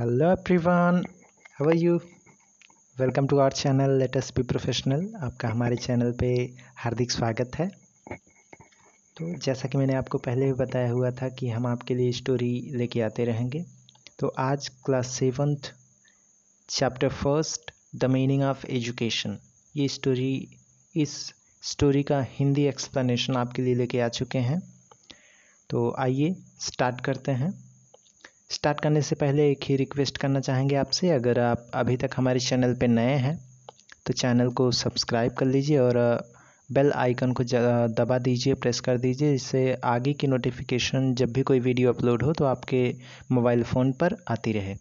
Hello everyone, how are you. Welcome to our channel let us be professional. आपका हमारे channel पे हार्दिक स्वागत है। तो जैसा कि मैंने आपको पहले भी बताया हुआ था कि हम आपके लिए स्टोरी लेके आते रहेंगे। तो आज class 7th chapter 1 the meaning of education, ये स्टोरी इस स्टोरी का हिंदी एक्सप्लेनेशन आपके लिए लेके आ चुके हैं। तो आइए स्टार्ट करते हैं। स्टार्ट करने से पहले एक ही रिक्वेस्ट करना चाहेंगे आपसे, अगर आप अभी तक हमारे चैनल पे नए हैं तो चैनल को सब्सक्राइब कर लीजिए और बेल आइकन को दबा दीजिए, प्रेस कर दीजिए, इससे आगे की नोटिफिकेशन जब भी कोई वीडियो अपलोड हो तो आपके मोबाइल फ़ोन पर आती रहे।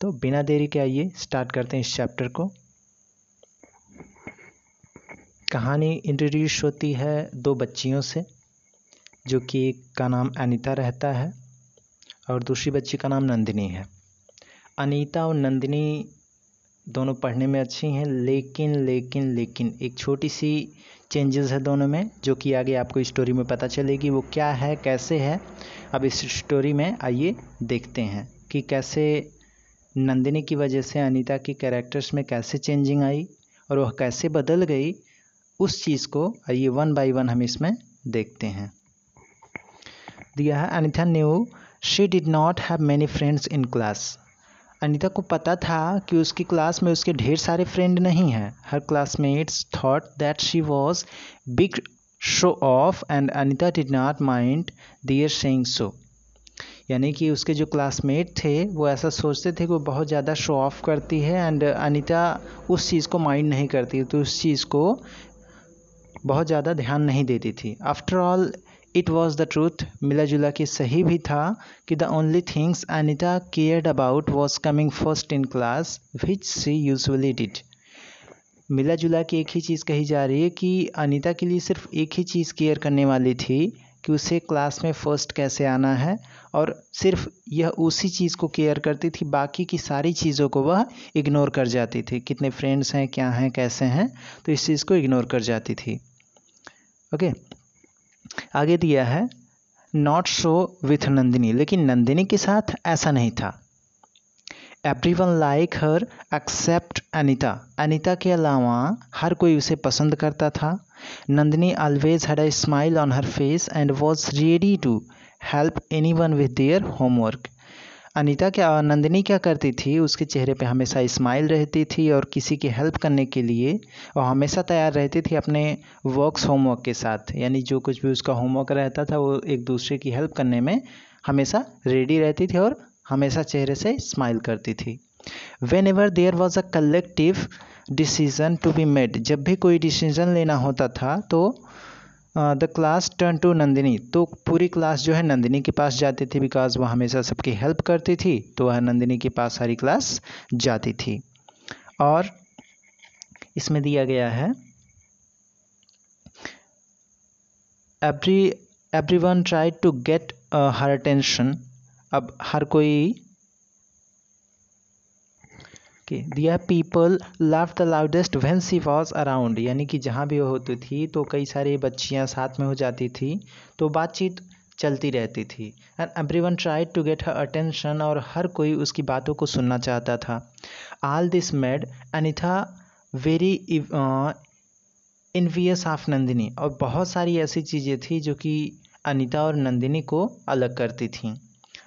तो बिना देरी के आइए स्टार्ट करते हैं इस चैप्टर को। कहानी इंट्रोड्यूस होती है दो बच्चियों से, जो कि एक का नाम अनीता रहता है और दूसरी बच्ची का नाम नंदिनी है। अनीता और नंदिनी दोनों पढ़ने में अच्छी हैं, लेकिन एक छोटी सी चेंजेस है दोनों में, जो कि आगे आपको स्टोरी में पता चलेगी। वो क्या है, कैसे है, अब इस स्टोरी में आइए देखते हैं कि कैसे नंदिनी की वजह से अनीता की कैरेक्टर्स में कैसे चेंजिंग आई और वह कैसे बदल गई, उस चीज़ को आइए 1 by 1 हम इसमें देखते हैं। दिया है Anita new she did not have many friends in class. Anita को पता था कि उसकी क्लास में उसके ढेर सारे फ्रेंड नहीं हैं। हर classmates thought that she was big show off and Anita did not mind their saying so. यानी कि उसके जो क्लासमेट थे वो ऐसा सोचते थे कि वो बहुत ज़्यादा शो ऑफ करती है एंड अनीता उस चीज़ को माइंड नहीं करती, तो उस चीज़ को बहुत ज़्यादा ध्यान नहीं देती थी। After all it was the truth, मिला जुला के सही भी था कि the only things Anita cared about was coming first in class which she usually did. मिला जुला के एक ही चीज़ कही जा रही है कि अनीता के लिए सिर्फ एक ही चीज़ केयर करने वाली थी कि उसे क्लास में फ़र्स्ट कैसे आना है, और सिर्फ यह उसी चीज़ को केयर करती थी, बाकी की सारी चीज़ों को वह इग्नोर कर जाती थी। कितने फ्रेंड्स हैं, क्या हैं, कैसे हैं, तो इस चीज़ को इग्नोर कर जाती थी। ओके, आगे दिया है नॉट शो विथ नंदिनी, लेकिन नंदिनी के साथ ऐसा नहीं था। Everyone like her except Anita, Anita के अलावा हर कोई उसे पसंद करता था। Nandini always had a smile on her face and was ready to help anyone with their homework. Anita क्या, नंदिनी क्या करती थी, उसके चेहरे पे हमेशा स्माइल रहती थी और किसी की हेल्प करने के लिए और हमेशा तैयार रहती थी अपने वर्क्स होमवर्क के साथ। यानी जो कुछ भी उसका होमवर्क रहता था वो एक दूसरे की हेल्प करने में हमेशा रेडी रहती थी और हमेशा चेहरे से स्माइल करती थी। Whenever there was a collective decision to be made, जब भी कोई डिसीजन लेना होता था तो the class turn to Nandini, तो पूरी क्लास जो है नंदिनी के पास जाती थी, बिकॉज वह हमेशा सबकी हेल्प करती थी, तो वह नंदिनी के पास सारी क्लास जाती थी। और इसमें दिया गया है everyone tried to get her attention. अब हर कोई दिया people love the loudest when she was around, यानी कि जहाँ भी वो होती थी तो कई सारी बच्चियाँ साथ में हो जाती थी तो बातचीत चलती रहती थी। And everyone tried to get her attention, और हर कोई उसकी बातों को सुनना चाहता था। All this made Anita very envious of Nandini, और बहुत सारी ऐसी चीज़ें थी जो कि अनीता और नंदिनी को अलग करती थी।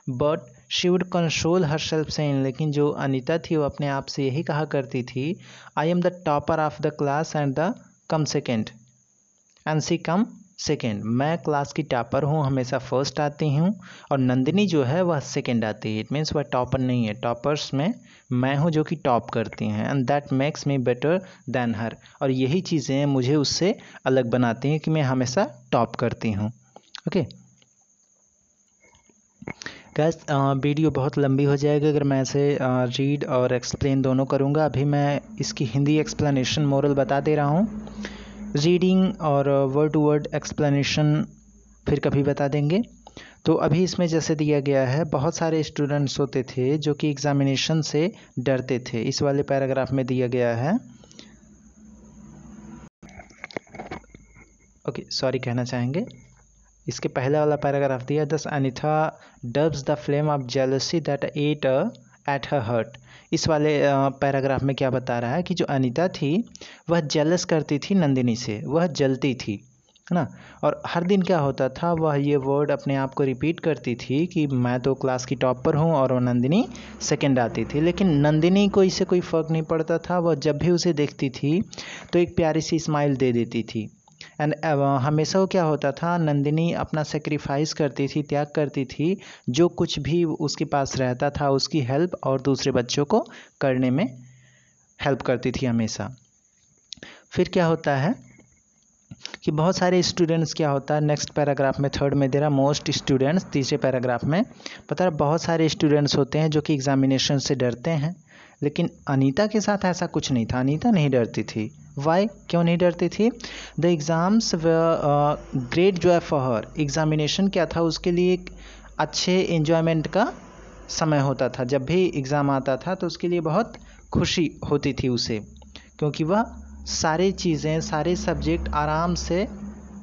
But she would console herself से, लेकिन जो अनीता थी वो अपने आप से यही कहा करती थी, I am the topper of the class and the come second and she come second. मैं क्लास की टॉपर हूँ, हमेशा फर्स्ट आती हूँ, और नंदिनी जो है वह सेकेंड आती है। इट मीन्स वह टॉपर नहीं है, टॉपर्स में मैं हूँ जो कि टॉप करती हैं। And that makes me better than her, और यही चीज़ें मुझे उससे अलग बनाती हैं कि मैं हमेशा टॉप करती हूँ। ओके गैस, वीडियो बहुत लंबी हो जाएगी अगर मैं ऐसे रीड और एक्सप्लेन दोनों करूँगा। अभी मैं इसकी हिंदी एक्सप्लेनेशन मोरल बता दे रहा हूँ, रीडिंग और वर्ड टू वर्ड एक्सप्लेनेशन फिर कभी बता देंगे। तो अभी इसमें जैसे दिया गया है, बहुत सारे स्टूडेंट्स होते थे जो कि एग्जामिनेशन से डरते थे। इस वाले पैराग्राफ में दिया गया है, ओके सॉरी कहना चाहेंगे, इसके पहले वाला पैराग्राफ दिया, thus Anita dubs the flame of jealousy that eight at her heart. इस वाले पैराग्राफ में क्या बता रहा है कि जो अनीता थी वह जेलस करती थी नंदिनी से, वह जलती थी, है ना। और हर दिन क्या होता था, वह ये वर्ड अपने आप को रिपीट करती थी कि मैं तो क्लास की टॉप पर हूँ, और वह नंदिनी सेकंड आती थी। लेकिन नंदिनी को इससे कोई फ़र्क नहीं पड़ता था, वह जब भी उसे देखती थी तो एक प्यारी सी स्माइल दे देती थी। एंड हमेशा वो क्या होता था, नंदिनी अपना सेक्रीफाइस करती थी, त्याग करती थी, जो कुछ भी उसके पास रहता था उसकी हेल्प और दूसरे बच्चों को करने में हेल्प करती थी हमेशा। फिर क्या होता है कि बहुत सारे स्टूडेंट्स क्या होता है, नेक्स्ट पैराग्राफ में थर्ड में दे रहा मोस्ट स्टूडेंट्स, तीसरे पैराग्राफ में पता है बहुत सारे स्टूडेंट्स होते हैं जो कि एग्जामिनेशन से डरते हैं, लेकिन अनीता के साथ ऐसा कुछ नहीं था। अनीता नहीं डरती थी। वाई, क्यों नहीं डरती थी? The exams great joy for her. Examination क्या था उसके लिए, एक अच्छे एन्जॉयमेंट का समय होता था। जब भी एग्ज़ाम आता था तो उसके लिए बहुत खुशी होती थी उसे, क्योंकि वह सारी चीज़ें, सारे सब्जेक्ट आराम से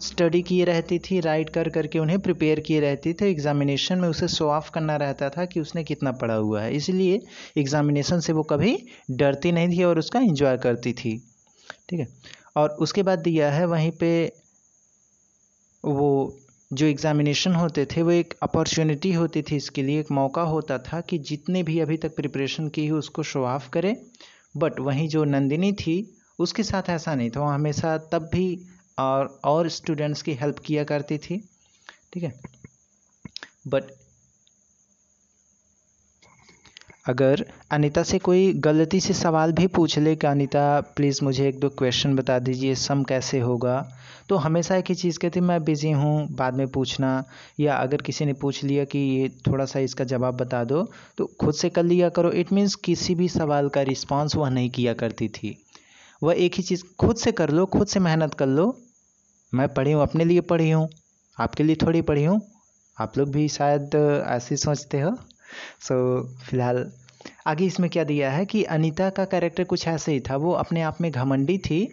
स्टडी किए रहती थी, राइट कर करके उन्हें प्रिपेयर किए रहती थी। एग्ज़ामिनेशन में उसे शो ऑफ करना रहता था कि उसने कितना पढ़ा हुआ है, इसलिए एग्ज़ामिनेशन से वो कभी डरती नहीं थी और उसका एंजॉय करती थी, ठीक है। और उसके बाद दिया है वहीं पे वो जो एग्ज़ामिनेशन होते थे वो एक अपॉर्चुनिटी होती थी, इसके लिए एक मौका होता था कि जितने भी अभी तक प्रिपरेशन की हो उसको शो ऑफ करें। बट वहीं जो नंदिनी थी उसके साथ ऐसा नहीं था, वो हमेशा तब भी और स्टूडेंट्स की हेल्प किया करती थी, ठीक है। बट अगर अनीता से कोई गलती से सवाल भी पूछ ले कि अनीता प्लीज़ मुझे एक दो क्वेश्चन बता दीजिए, सम कैसे होगा, तो हमेशा एक ही चीज़ कहती मैं बिज़ी हूँ, बाद में पूछना। या अगर किसी ने पूछ लिया कि ये थोड़ा सा इसका जवाब बता दो, तो खुद से कर लिया करो। इट मीन्स किसी भी सवाल का रिस्पॉन्स वह नहीं किया करती थी। वह एक ही चीज़, खुद से कर लो, खुद से मेहनत कर लो, मैं पढ़ी हूँ, अपने लिए पढ़ी हूँ, आपके लिए थोड़ी पढ़ी हूँ। आप लोग भी शायद ऐसे सोचते हो। सो फिलहाल आगे इसमें क्या दिया है कि अनीता का कैरेक्टर कुछ ऐसे ही था, वो अपने आप में घमंडी थी।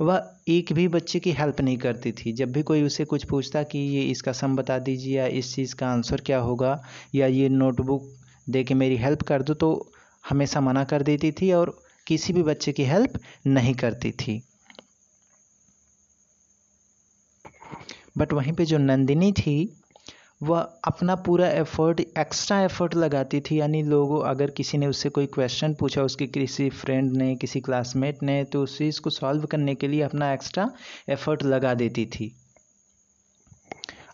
वह एक भी बच्चे की हेल्प नहीं करती थी। जब भी कोई उसे कुछ पूछता कि ये इसका सम बता दीजिए, या इस चीज़ का आंसर क्या होगा, या ये नोटबुक दे के मेरी हेल्प कर दो, तो हमेशा मना कर देती थी और किसी भी बच्चे की हेल्प नहीं करती थी। बट वहीं पे जो नंदिनी थी वह अपना पूरा एफर्ट, एक्स्ट्रा एफर्ट लगाती थी। यानी लोगों, अगर किसी ने उससे कोई क्वेश्चन पूछा, उसके किसी फ्रेंड ने, किसी क्लासमेट ने, तो उसे इसको सॉल्व करने के लिए अपना एक्स्ट्रा एफर्ट लगा देती थी।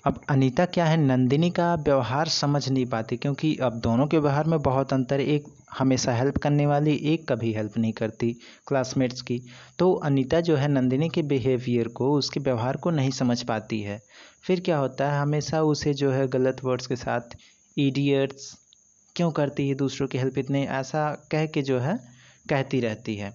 अब अनीता क्या है, नंदिनी का व्यवहार समझ नहीं पाती, क्योंकि अब दोनों के व्यवहार में बहुत अंतर, एक हमेशा हेल्प करने वाली, एक कभी हेल्प नहीं करती क्लासमेट्स की। तो अनीता जो है नंदिनी के बिहेवियर को, उसके व्यवहार को नहीं समझ पाती है। फिर क्या होता है, हमेशा उसे जो है गलत वर्ड्स के साथ, इडियट्स क्यों करती है, दूसरों की हेल्प इतने, ऐसा कह के जो है कहती रहती है।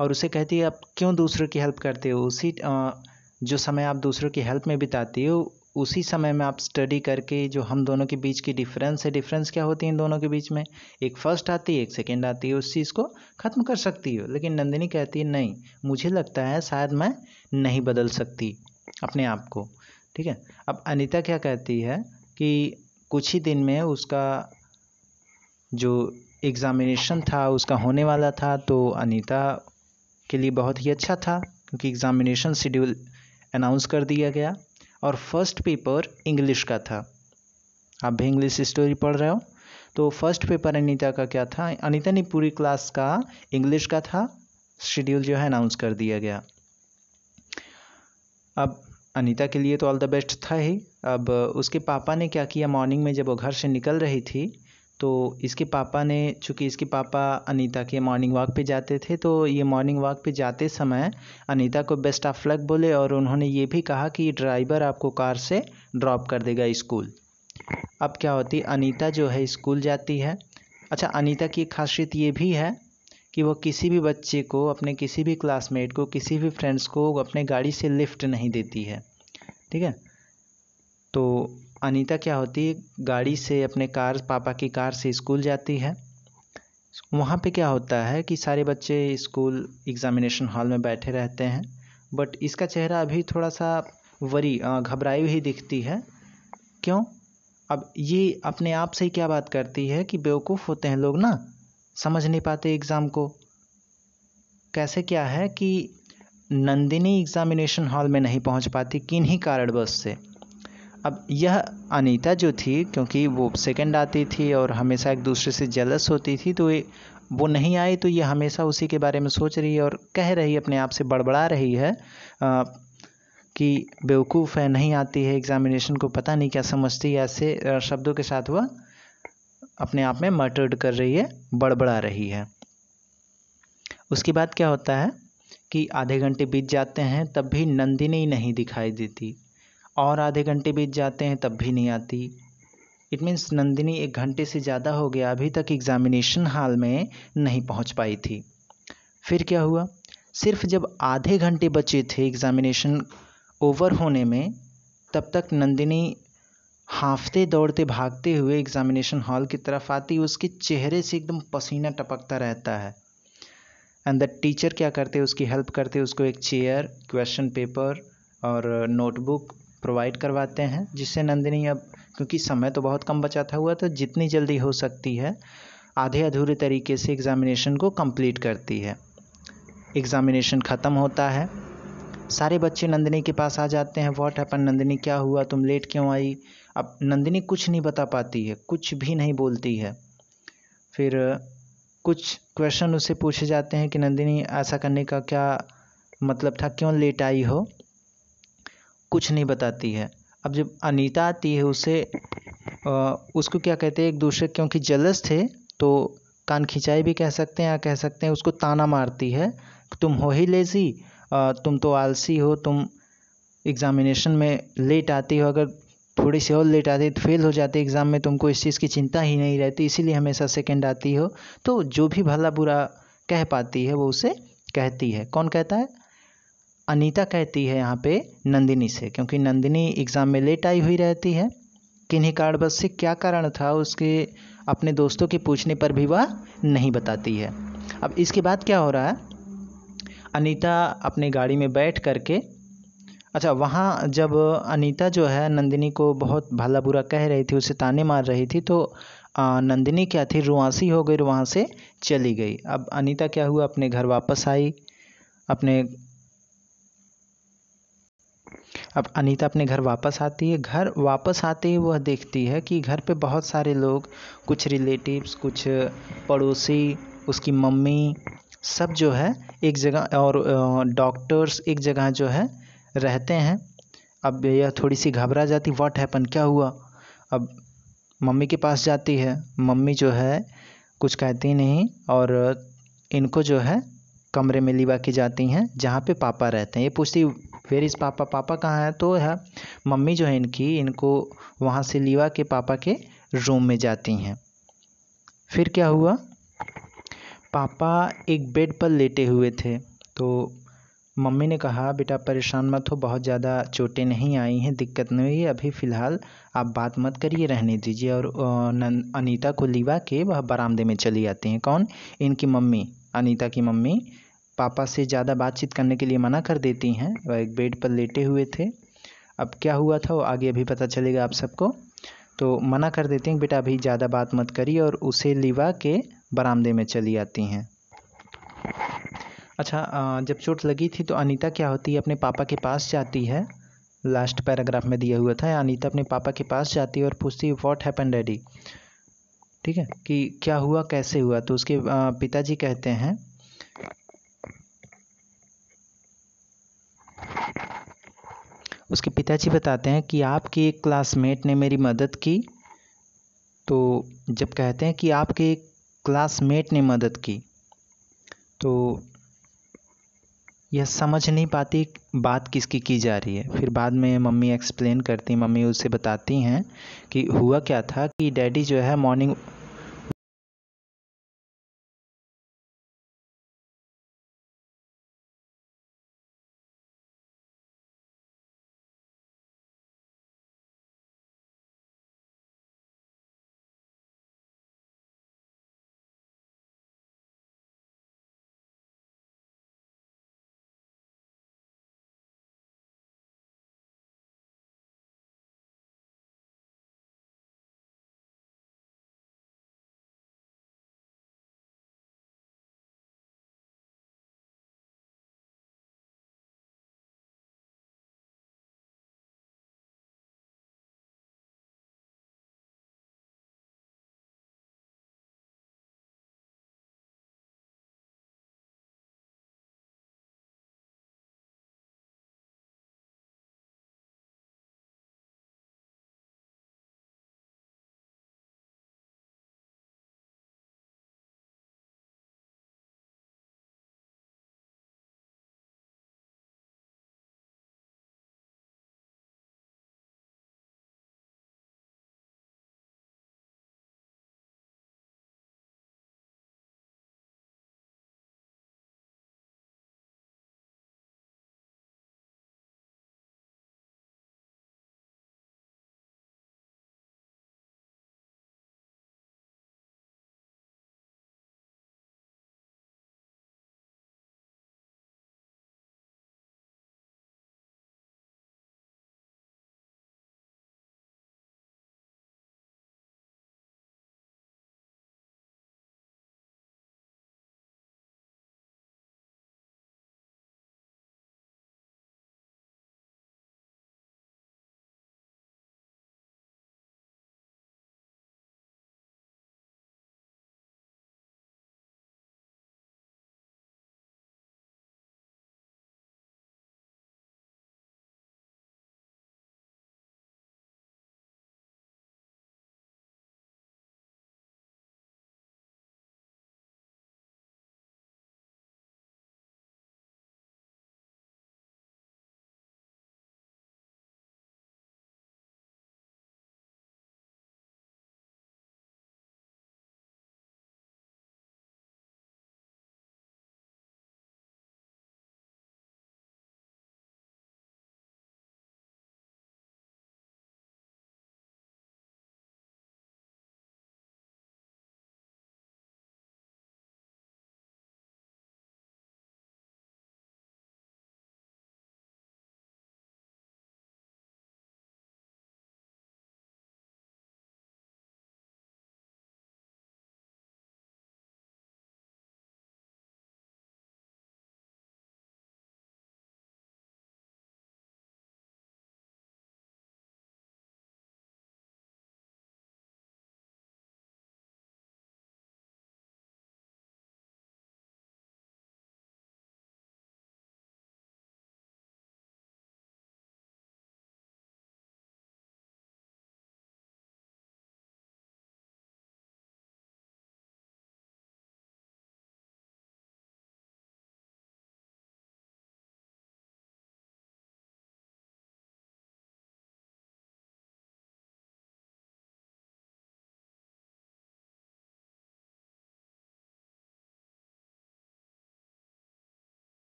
और उसे कहती है आप क्यों दूसरों की हेल्प करते हो, उसी जो समय आप दूसरों की हेल्प में बिताती हो उसी समय में आप स्टडी करके, जो हम दोनों के बीच की डिफरेंस है, डिफरेंस क्या होती है इन दोनों के बीच में, एक फ़र्स्ट आती है, एक सेकंड आती है, उस चीज़ को ख़त्म कर सकती हो। लेकिन नंदिनी कहती है नहीं, मुझे लगता है शायद मैं नहीं बदल सकती अपने आप को, ठीक है। अब अनीता क्या कहती है कि कुछ ही दिन में उसका जो एग्ज़ामिनेशन था उसका होने वाला था, तो अनीता के लिए बहुत ही अच्छा था क्योंकि एग्ज़ामिनेशन शेड्यूल अनाउंस कर दिया गया और फर्स्ट पेपर इंग्लिश का था। आप भी इंग्लिश स्टोरी पढ़ रहे हो, तो फर्स्ट पेपर अनीता का क्या था, अनीता ने पूरी क्लास का इंग्लिश का था, शेड्यूल जो है अनाउंस कर दिया गया। अब अनीता के लिए तो ऑल द बेस्ट था ही। अब उसके पापा ने क्या किया, मॉर्निंग में जब वो घर से निकल रही थी तो इसके पापा ने, चूँकि इसके पापा अनीता के मॉर्निंग वॉक पे जाते थे, तो ये मॉर्निंग वॉक पे जाते समय अनीता को बेस्ट ऑफ लक बोले और उन्होंने ये भी कहा कि ड्राइवर आपको कार से ड्रॉप कर देगा स्कूल। अब क्या होती, अनीता जो है स्कूल जाती है। अच्छा, अनीता की एक खासियत ये भी है कि वो किसी भी बच्चे को, अपने किसी भी क्लासमेट को, किसी भी फ्रेंड्स को अपने गाड़ी से लिफ्ट नहीं देती है, ठीक है। तो अनीता क्या होती है, गाड़ी से, अपने कार, पापा की कार से स्कूल जाती है। वहाँ पे क्या होता है कि सारे बच्चे स्कूल एग्ज़ामिनेशन हॉल में बैठे रहते हैं, बट इसका चेहरा अभी थोड़ा सा वरी, घबराई हुई दिखती है। क्यों? अब ये अपने आप से ही क्या बात करती है कि बेवकूफ़ होते हैं लोग ना, समझ नहीं पाते एग्ज़ाम को। कैसे क्या है कि नंदिनी एग्ज़ामिनेशन हॉल में नहीं पहुंच पाती किन्हीं कारणवश से। अब यह अनीता जो थी, क्योंकि वो सेकंड आती थी और हमेशा एक दूसरे से जेलस होती थी, तो वो नहीं आई तो ये हमेशा उसी के बारे में सोच रही है और कह रही है, अपने आप से बड़बड़ा रही है कि बेवकूफ़ है, नहीं आती है एग्ज़ामिनेशन को, पता नहीं क्या समझती, ऐसे शब्दों के साथ वह अपने आप में मटर्ड कर रही है, बड़बड़ा रही है। उसके बाद क्या होता है कि आधे घंटे बीत जाते हैं तब भी नंदिनी नहीं दिखाई देती, और आधे घंटे बीत जाते हैं तब भी नहीं आती। इट मीन्स नंदिनी 1 घंटे से ज़्यादा हो गया अभी तक एग्ज़ामिनेशन हॉल में नहीं पहुंच पाई थी। फिर क्या हुआ, सिर्फ जब आधे घंटे बचे थे एग्ज़ामिनेशन ओवर होने में, तब तक नंदिनी हाफते दौड़ते भागते हुए एग्ज़ामिनेशन हॉल की तरफ आती। उसके चेहरे से एकदम पसीना टपकता रहता है। एंड द टीचर क्या करते, उसकी हेल्प करते, उसको एक चेयर, क्वेश्चन पेपर और नोटबुक प्रोवाइड करवाते हैं, जिससे नंदिनी अब, क्योंकि समय तो बहुत कम बचा था हुआ, तो जितनी जल्दी हो सकती है आधे अधूरे तरीके से एग्ज़ामिनेशन को कंप्लीट करती है। एग्ज़ामिनेशन ख़त्म होता है, सारे बच्चे नंदिनी के पास आ जाते हैं। व्हाट हैपन नंदिनी, क्या हुआ, तुम लेट क्यों आई। अब नंदिनी कुछ नहीं बता पाती है, कुछ भी नहीं बोलती है। फिर कुछ क्वेश्चन उससे पूछे जाते हैं कि नंदिनी ऐसा करने का क्या मतलब था, क्यों लेट आई हो, कुछ नहीं बताती है। अब जब अनीता आती है उसे उसको क्या कहते हैं, एक दूसरे, क्योंकि जलस थे तो कान खिंचाई भी कह सकते हैं या कह सकते हैं उसको ताना मारती है, तुम हो ही लेजी, तुम तो आलसी हो, तुम एग्ज़ामिनेशन में लेट आती हो, अगर थोड़ी सी और लेट आती तो फेल हो जाती एग्ज़ाम में, तुमको इस चीज़ की चिंता ही नहीं रहती, इसीलिए हमेशा सेकेंड आती हो। तो जो भी भला बुरा कह पाती है वो उसे कहती है। कौन कहता है, अनीता कहती है यहाँ पे नंदिनी से, क्योंकि नंदिनी एग्ज़ाम में लेट आई हुई रहती है किन्हीं कारणवश से। क्या कारण था उसके अपने दोस्तों के पूछने पर भी वह नहीं बताती है। अब इसके बाद क्या हो रहा है, अनीता अपने गाड़ी में बैठ करके, अच्छा वहाँ जब अनीता जो है नंदिनी को बहुत भला बुरा कह रही थी, उसे ताने मार रही थी, तो नंदिनी क्या थी, रुआंसी हो गई, वहाँ से चली गई। अब अनीता क्या हुआ, अपने घर वापस आई, अब अनीता अपने घर वापस आती है। घर वापस आते ही वह देखती है कि घर पे बहुत सारे लोग, कुछ रिलेटिव्स, कुछ पड़ोसी, उसकी मम्मी, सब जो है एक जगह, और डॉक्टर्स एक जगह जो है रहते हैं। अब यह थोड़ी सी घबरा जाती, व्हाट हैपन, क्या हुआ। अब मम्मी के पास जाती है, मम्मी जो है कुछ कहती नहीं और इनको जो है कमरे में लिवा के जाती हैं जहाँ पे पापा रहते हैं। ये पूछती वेयर इज़ पापा, पापा कहाँ है, तो है मम्मी जो है इनकी, इनको वहाँ से लिवा के पापा के रूम में जाती हैं। फिर क्या हुआ, पापा एक बेड पर लेटे हुए थे, तो मम्मी ने कहा बेटा परेशान मत हो, बहुत ज़्यादा चोटें नहीं आई हैं, दिक्कत नहीं हुई, अभी फ़िलहाल आप बात मत करिए, रहने दीजिए। और अनीता को लिवा के वह बरामदे में चली आती हैं। कौन, इनकी मम्मी, अनीता की मम्मी पापा से ज़्यादा बातचीत करने के लिए मना कर देती हैं, वह एक बेड पर लेटे हुए थे। अब क्या हुआ था वो आगे अभी पता चलेगा आप सबको, तो मना कर देती हैं बेटा अभी ज़्यादा बात मत करिए, और उसे लिवा के बरामदे में चली आती हैं। अच्छा जब चोट लगी थी तो अनीता क्या होती है, अपने पापा के पास जाती है, लास्ट पैराग्राफ में दिया हुआ था, अनीता अपने पापा के पास जाती है और पूछती है व्हाट हैपन डैडी, ठीक है, कि क्या हुआ, कैसे हुआ। तो उसके पिताजी कहते हैं, उसके पिताजी बताते हैं कि आपके एक क्लासमेट ने मेरी मदद की। तो जब कहते हैं कि आपके एक क्लासमेट ने मदद की, तो यह समझ नहीं पाती बात किसकी की जा रही है। फिर बाद में मम्मी एक्सप्लेन करती, मम्मी उसे बताती हैं कि हुआ क्या था कि डैडी जो है मॉर्निंग